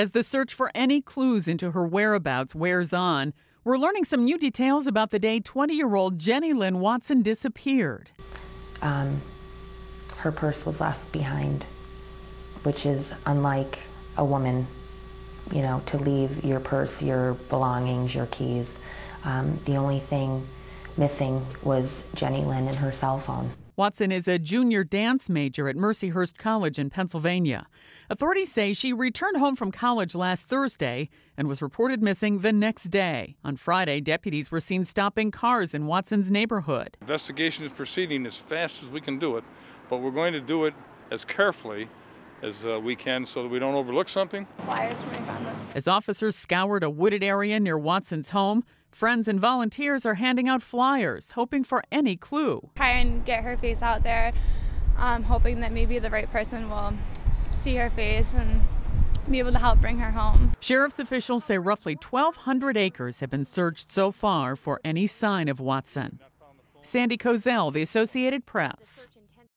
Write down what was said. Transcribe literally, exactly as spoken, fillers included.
As the search for any clues into her whereabouts wears on, we're learning some new details about the day twenty-year-old Jenny Lynn Watson disappeared. Um, her purse was left behind, which is unlike a woman, you know, to leave your purse, your belongings, your keys. Um, the only thing missing was Jenny Lynn and her cell phone. Watson is a junior dance major at Mercyhurst College in Pennsylvania. Authorities say she returned home from college last Thursday and was reported missing the next day. On Friday, deputies were seen stopping cars in Watson's neighborhood. Investigation is proceeding as fast as we can do it, but we're going to do it as carefully as uh, we can so that we don't overlook something. Flyers from my As officers scoured a wooded area near Watson's home, friends and volunteers are handing out flyers, hoping for any clue. Try and get her face out there, um, hoping that maybe the right person will see her face and be able to help bring her home. Sheriff's officials say roughly twelve hundred acres have been searched so far for any sign of Watson. Sandy Kozell, The Associated Press.